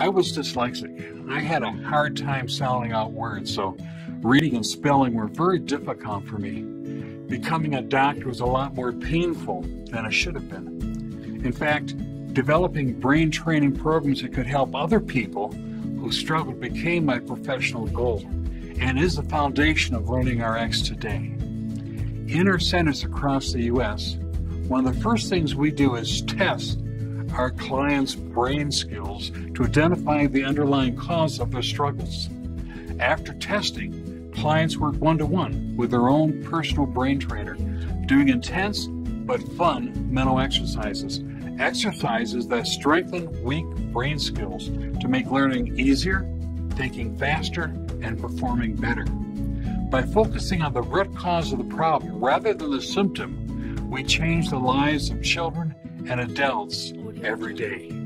I was dyslexic. I had a hard time sounding out words, so reading and spelling were very difficult for me. Becoming a doctor was a lot more painful than it should have been. In fact, developing brain training programs that could help other people who struggled became my professional goal and is the foundation of LearningRx today. In our centers across the U.S., one of the first things we do is test our clients' brain skills to identify the underlying cause of their struggles. After testing, clients work one-to-one with their own personal brain trainer, doing intense but fun mental exercises. Exercises that strengthen weak brain skills to make learning easier, thinking faster, and performing better. By focusing on the root cause of the problem rather than the symptom, we change the lives of children and adults every day.